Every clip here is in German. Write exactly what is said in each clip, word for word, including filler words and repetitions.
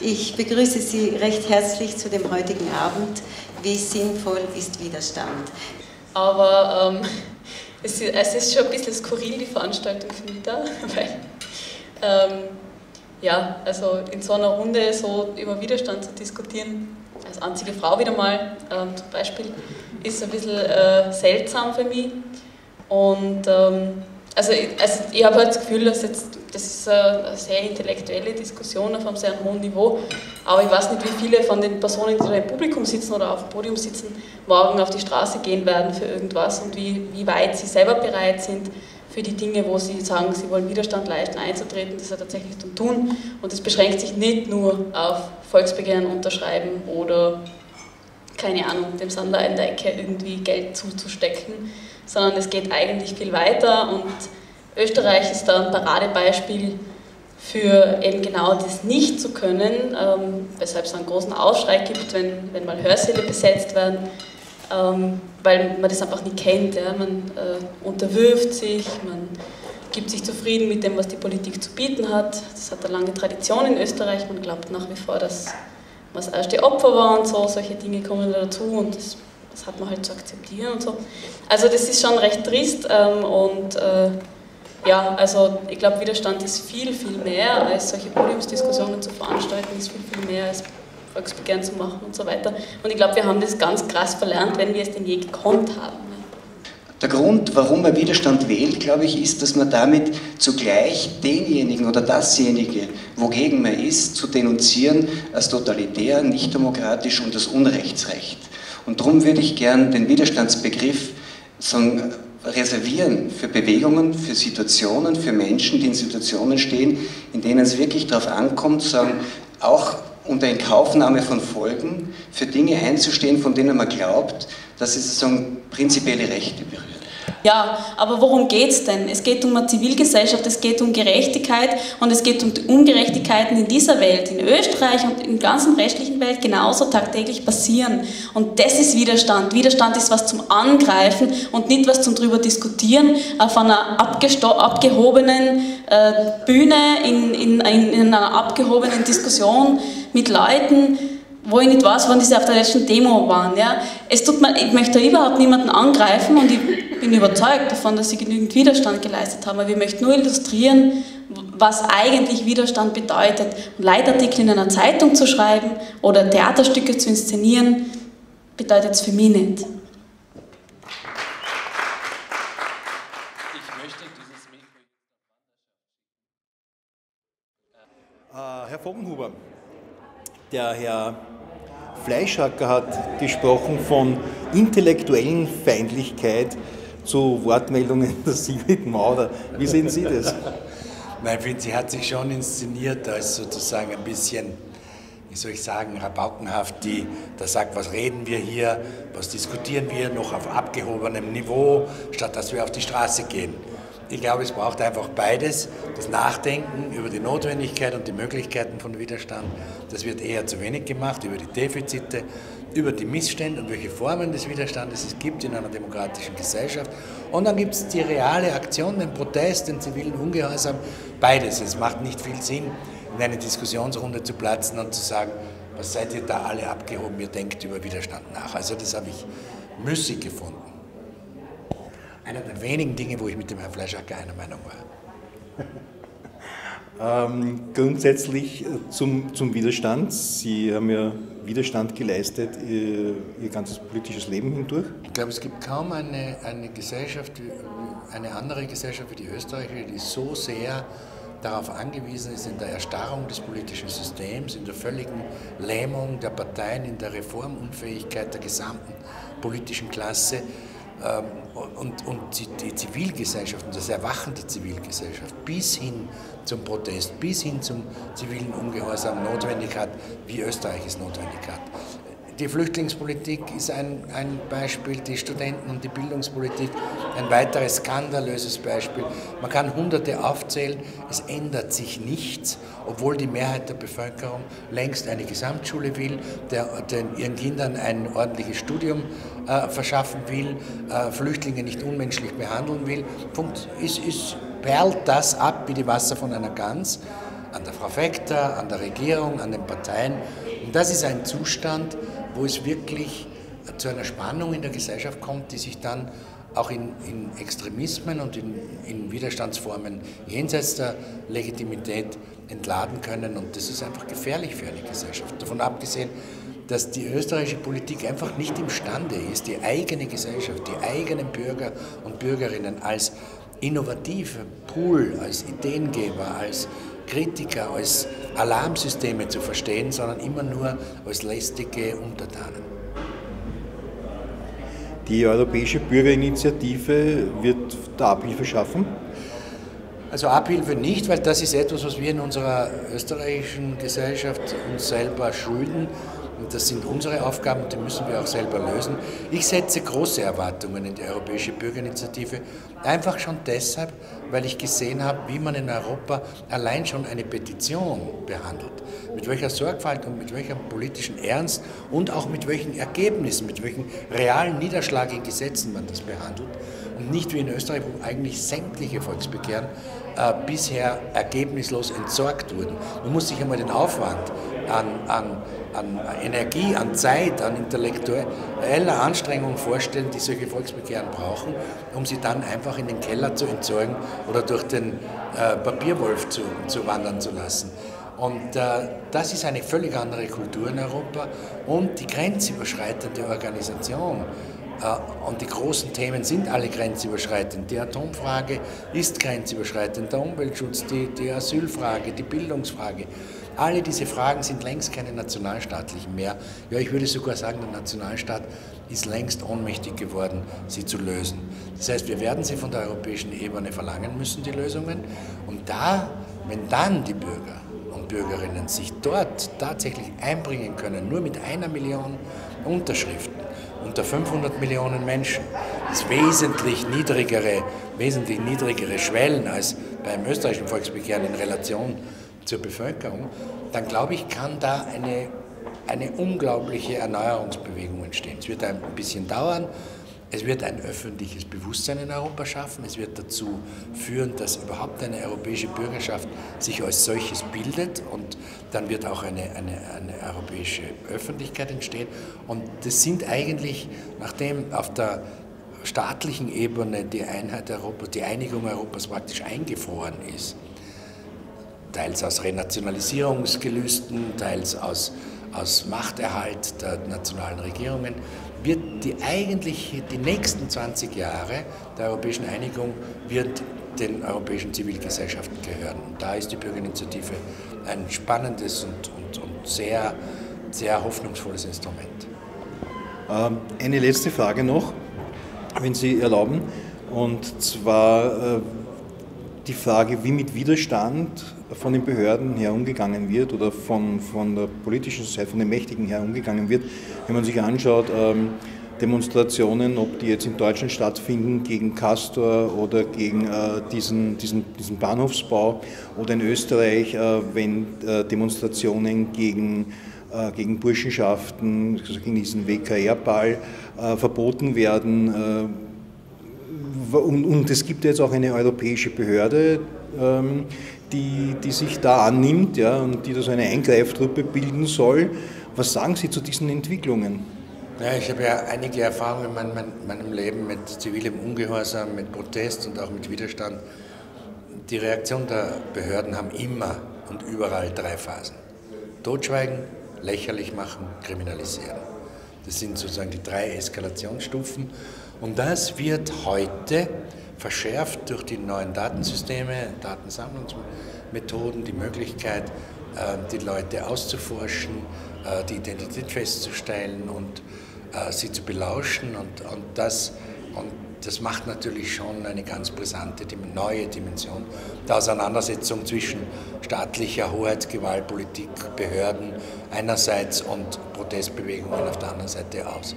Ich begrüße Sie recht herzlich zu dem heutigen Abend. Wie sinnvoll ist Widerstand? Aber ähm, es, ist, es ist schon ein bisschen skurril, die Veranstaltung für mich da, weil ähm, ja, also in so einer Runde so über Widerstand zu diskutieren, als einzige Frau wieder mal ähm, zum Beispiel, ist ein bisschen äh, seltsam für mich. Und ähm, also ich, also ich habe halt das Gefühl, dass jetzt, das ist eine sehr intellektuelle Diskussion auf einem sehr hohen Niveau, aber ich weiß nicht, wie viele von den Personen, die da im Publikum sitzen oder auf dem Podium sitzen, morgen auf die Straße gehen werden für irgendwas und wie, wie weit sie selber bereit sind, für die Dinge, wo sie sagen, sie wollen Widerstand leisten, einzutreten, das ja tatsächlich zu tun. Und das beschränkt sich nicht nur auf Volksbegehren unterschreiben oder, keine Ahnung, dem Sander in der Ecke irgendwie Geld zuzustecken, sondern es geht eigentlich viel weiter und Österreich ist da ein Paradebeispiel für eben genau das nicht zu können, ähm, weshalb es einen großen Aufschrei gibt, wenn, wenn mal Hörsäle besetzt werden, ähm, weil man das einfach nicht kennt. Ja? Man äh, unterwirft sich, man gibt sich zufrieden mit dem, was die Politik zu bieten hat. Das hat eine lange Tradition in Österreich, man glaubt nach wie vor, dass man das erste Opfer war und so, solche Dinge kommen dazu und das, das hat man halt zu akzeptieren und so. Also das ist schon recht trist ähm, und äh, ja, also ich glaube, Widerstand ist viel, viel mehr als solche Podiumsdiskussionen zu veranstalten, ist viel, viel mehr als Volksbegehren zu machen und so weiter. Und ich glaube, wir haben das ganz krass verlernt, wenn wir es denn je gekonnt haben. Der Grund, warum man Widerstand wählt, glaube ich, ist, dass man damit zugleich denjenigen oder dasjenige, wogegen man ist, zu denunzieren als totalitär, nicht demokratisch und als Unrechtsrecht. Und darum würde ich gern den Widerstandsbegriff sagen, reservieren für Bewegungen, für Situationen, für Menschen, die in Situationen stehen, in denen es wirklich darauf ankommt, sagen, auch unter Inkaufnahme von Folgen für Dinge einzustehen, von denen man glaubt, dass sie sozusagen prinzipielle Rechte berühren. Ja, aber worum geht es denn? Es geht um eine Zivilgesellschaft, es geht um Gerechtigkeit und es geht um die Ungerechtigkeiten in dieser Welt, in Österreich und in der ganzen restlichen Welt genauso tagtäglich passieren. Und das ist Widerstand. Widerstand ist was zum Angreifen und nicht was zum drüber diskutieren auf einer abgehobenen äh, Bühne, in, in, in einer abgehobenen Diskussion mit Leuten, wo ich nicht weiß, wann diese auf der letzten Demo waren. Ja. Es tut mir, ich möchte überhaupt niemanden angreifen und ich bin überzeugt davon, dass sie genügend Widerstand geleistet haben. Aber ich möchte nur illustrieren, was eigentlich Widerstand bedeutet. Leitartikel in einer Zeitung zu schreiben oder Theaterstücke zu inszenieren, bedeutet es für mich nicht. Äh, Herr Voggenhuber, der Herr Fleischhacker hat gesprochen von intellektuellen Feindlichkeit zu Wortmeldungen der Sigrid Maurer. Wie sehen Sie das? Nein, ich finde, sie hat sich schon inszeniert als sozusagen ein bisschen, wie soll ich sagen, rabaukenhaft, die da sagt, was reden wir hier, was diskutieren wir noch auf abgehobenem Niveau, statt dass wir auf die Straße gehen. Ich glaube, es braucht einfach beides, das Nachdenken über die Notwendigkeit und die Möglichkeiten von Widerstand. Das wird eher zu wenig gemacht, über die Defizite, über die Missstände und welche Formen des Widerstandes es gibt in einer demokratischen Gesellschaft. Und dann gibt es die reale Aktion, den Protest, den zivilen Ungehorsam, beides. Es macht nicht viel Sinn, in eine Diskussionsrunde zu platzen und zu sagen, was seid ihr da alle abgehoben, ihr denkt über Widerstand nach. Also das habe ich müßig gefunden. Einer der wenigen Dinge, wo ich mit dem Herrn Fleischhacker einer Meinung war. Ähm, grundsätzlich zum, zum Widerstand. Sie haben ja Widerstand geleistet, Ihr, ihr ganzes politisches Leben hindurch. Ich glaube, es gibt kaum eine, eine Gesellschaft, eine andere Gesellschaft wie die österreichische, die so sehr darauf angewiesen ist, in der Erstarrung des politischen Systems, in der völligen Lähmung der Parteien, in der Reformunfähigkeit der gesamten politischen Klasse, Und, und die Zivilgesellschaft und das Erwachen der Zivilgesellschaft bis hin zum Protest, bis hin zum zivilen Ungehorsam notwendig hat, wie Österreich es notwendig hat. Die Flüchtlingspolitik ist ein, ein Beispiel, die Studenten- und die Bildungspolitik ein weiteres skandalöses Beispiel. Man kann Hunderte aufzählen, es ändert sich nichts, obwohl die Mehrheit der Bevölkerung längst eine Gesamtschule will, der, der ihren Kindern ein ordentliches Studium äh, verschaffen will, äh, Flüchtlinge nicht unmenschlich behandeln will. Punkt. Es, es perlt das ab wie die Wasser von einer Gans. an der Frau Fekta, an der Regierung, an den Parteien. Und das ist ein Zustand, wo es wirklich zu einer Spannung in der Gesellschaft kommt, die sich dann auch in, in Extremismen und in, in Widerstandsformen jenseits der Legitimität entladen können. Und das ist einfach gefährlich für eine Gesellschaft. Davon abgesehen, dass die österreichische Politik einfach nicht imstande ist, die eigene Gesellschaft, die eigenen Bürger und Bürgerinnen als innovative Pool, als Ideengeber, als Kritiker, als Alarmsysteme zu verstehen, sondern immer nur als lästige Untertanen. Die Europäische Bürgerinitiative wird da Abhilfe schaffen? Also Abhilfe nicht, weil das ist etwas, was wir in unserer österreichischen Gesellschaft uns selber schulden. Und das sind unsere Aufgaben, die müssen wir auch selber lösen. Ich setze große Erwartungen in die Europäische Bürgerinitiative, einfach schon deshalb, weil ich gesehen habe, wie man in Europa allein schon eine Petition behandelt. Mit welcher Sorgfalt und mit welchem politischen Ernst und auch mit welchen Ergebnissen, mit welchem realen Niederschlag in Gesetzen man das behandelt. Und nicht wie in Österreich, wo eigentlich sämtliche Volksbegehren äh, bisher ergebnislos entsorgt wurden. Man muss sich einmal den Aufwand an, an an Energie, an Zeit, an intellektueller Anstrengung vorstellen, die solche Volksbegehren brauchen, um sie dann einfach in den Keller zu entsorgen oder durch den äh, Papierwolf zu, zu wandern zu lassen. Und äh, das ist eine völlig andere Kultur in Europa und die grenzüberschreitende Organisation. Und die großen Themen sind alle grenzüberschreitend. Die Atomfrage ist grenzüberschreitend, der Umweltschutz, die, die Asylfrage, die Bildungsfrage. Alle diese Fragen sind längst keine nationalstaatlichen mehr. Ja, ich würde sogar sagen, der Nationalstaat ist längst ohnmächtig geworden, sie zu lösen. Das heißt, wir werden sie von der europäischen Ebene verlangen müssen, die Lösungen. Und da, wenn dann die Bürger und Bürgerinnen sich dort tatsächlich einbringen können, nur mit einer Million Unterschriften, unter fünfhundert Millionen Menschen, ist wesentlich niedrigere, wesentlich niedrigere Schwellen als beim österreichischen Volksbegehren in Relation zur Bevölkerung, dann glaube ich, kann da eine, eine unglaubliche Erneuerungsbewegung entstehen. Es wird ein bisschen dauern, es wird ein öffentliches Bewusstsein in Europa schaffen, es wird dazu führen, dass überhaupt eine europäische Bürgerschaft sich als solches bildet und dann wird auch eine, eine, eine europäische Öffentlichkeit entstehen. Und das sind eigentlich, nachdem auf der staatlichen Ebene die Einheit Europas, die Einigung Europas praktisch eingefroren ist, teils aus Renationalisierungsgelüsten, teils aus, aus Machterhalt der nationalen Regierungen, wird die eigentlich die nächsten zwanzig Jahre der europäischen Einigung wird den europäischen Zivilgesellschaften gehören. Und da ist die Bürgerinitiative ein spannendes und, und, und sehr, sehr hoffnungsvolles Instrument. Eine letzte Frage noch, wenn Sie erlauben, und zwar die Frage, wie mit Widerstand von den Behörden her umgegangen wird oder von, von der politischen Seite, von den Mächtigen her umgegangen wird. Wenn man sich anschaut, ähm, Demonstrationen, ob die jetzt in Deutschland stattfinden, gegen Castor oder gegen äh, diesen, diesen, diesen Bahnhofsbau oder in Österreich, äh, wenn äh, Demonstrationen gegen, äh, gegen Burschenschaften, also gegen diesen W K R-Ball äh, verboten werden. Äh, und, und es gibt jetzt auch eine europäische Behörde, ähm, Die, die sich da annimmt, ja, und die da so eine Eingreiftruppe bilden soll. Was sagen Sie zu diesen Entwicklungen? Ja, ich habe ja einige Erfahrungen in mein, mein, meinem Leben mit zivilem Ungehorsam, mit Protest und auch mit Widerstand. Die Reaktion der Behörden haben immer und überall drei Phasen. Totschweigen, lächerlich machen, kriminalisieren. Das sind sozusagen die drei Eskalationsstufen. Und das wird heute verschärft durch die neuen Datensysteme, Datensammlungsmethoden, die Möglichkeit, die Leute auszuforschen, die Identität festzustellen und sie zu belauschen. Und, und, das, und das macht natürlich schon eine ganz brisante neue Dimension der Auseinandersetzung zwischen staatlicher Hoheit, Gewalt, Politik, Behörden einerseits und Protestbewegungen auf der anderen Seite aus.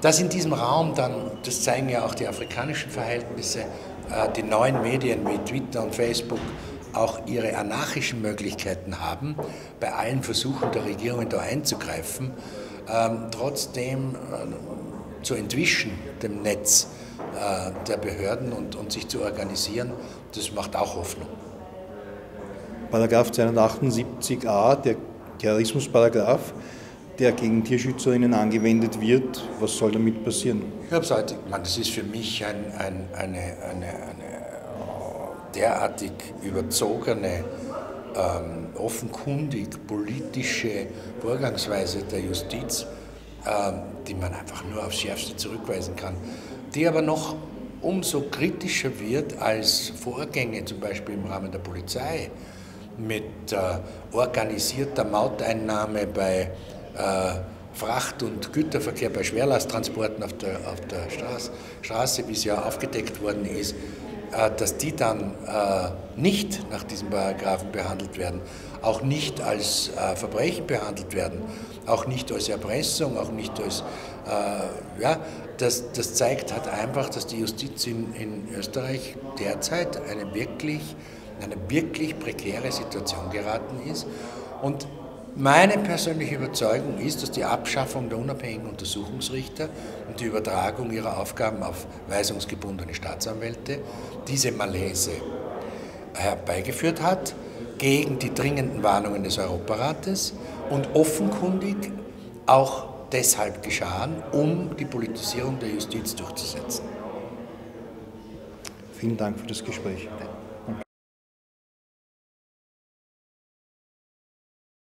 Dass in diesem Raum dann, das zeigen ja auch die afrikanischen Verhältnisse, die neuen Medien wie Twitter und Facebook auch ihre anarchischen Möglichkeiten haben, bei allen Versuchen der Regierung da einzugreifen, trotzdem zu entwischen dem Netz der Behörden und, und sich zu organisieren, das macht auch Hoffnung. Paragraph zweihundertachtundsiebzig a, der Terrorismusparagraph, der gegen Tierschützerinnen angewendet wird. Was soll damit passieren? Ich glaube, das ist für mich ein, ein, eine, eine, eine derartig überzogene, ähm, offenkundig politische Vorgangsweise der Justiz, ähm, die man einfach nur aufs Schärfste zurückweisen kann, die aber noch umso kritischer wird als Vorgänge, zum Beispiel im Rahmen der Polizei, mit äh, organisierter Mauteinnahme bei Fracht- und Güterverkehr, bei Schwerlasttransporten auf der, auf der Straße, Straße, wie es ja aufgedeckt worden ist, dass die dann nicht nach diesem Paragraphen behandelt werden, auch nicht als Verbrechen behandelt werden, auch nicht als Erpressung, auch nicht als, ja, das, das zeigt halt einfach, dass die Justiz in, in Österreich derzeit eine wirklich, eine wirklich prekäre Situation geraten ist. Und meine persönliche Überzeugung ist, dass die Abschaffung der unabhängigen Untersuchungsrichter und die Übertragung ihrer Aufgaben auf weisungsgebundene Staatsanwälte diese Malaise herbeigeführt hat, gegen die dringenden Warnungen des Europarates und offenkundig auch deshalb geschahen, um die Politisierung der Justiz durchzusetzen. Vielen Dank für das Gespräch.